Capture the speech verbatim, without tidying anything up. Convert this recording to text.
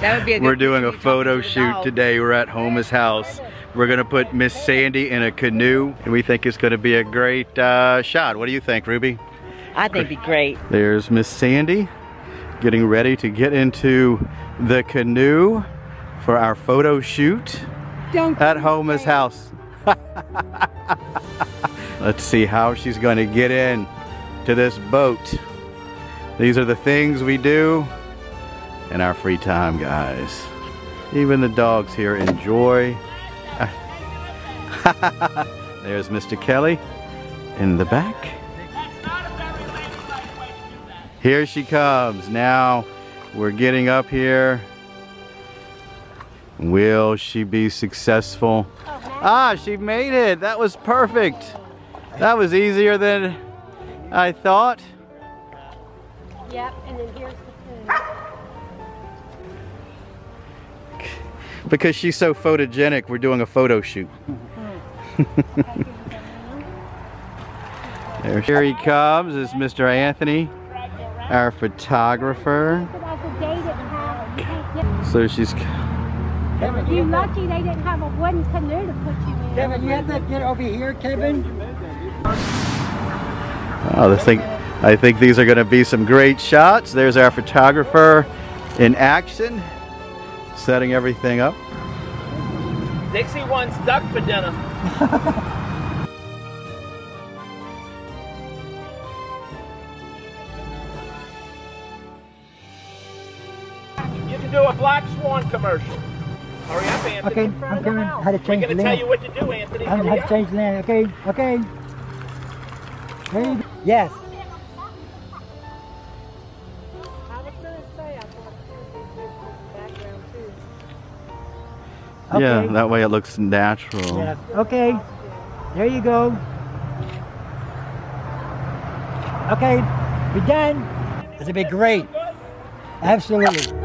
That would be a good We're doing a photo shoot today. We're at Houmas House. We're gonna put Miss Sandy in a canoe, and we think it's gonna be a great uh, shot. What do you think, Ruby? I think it'd be great. There's Miss Sandy getting ready to get into the canoe for our photo shoot Don't at Houmas House. Let's see how she's gonna get in to this boat. These are the things we do in our free time, guys. Even the dogs here enjoy. There's Mister Kelly in the back. Here she comes. Now we're getting up here. Will she be successful? Ah, she made it. That was perfect. That was easier than I thought. Yep, and then here's the food. Because she's so photogenic, we're doing a photo shoot. There, here he comes, is Mister Anthony, our photographer. So she's... Kevin, you're lucky they didn't have a wooden canoe to put you in. Kevin, you have to get over here, Kevin. Oh, this thing... I think these are going to be some great shots. There's our photographer in action, setting everything up. Dixie wants duck for dinner. You can do a Black Swan commercial. Hurry up, Anthony. Okay, I'm coming. How to change the land. We're going to tell you what to do, Anthony. I'm going to have to change the land. Okay, okay. Hey. Yes. Okay. Yeah, that way it looks natural. Yeah. Okay, there you go. Okay, we're done. This will be great. Absolutely.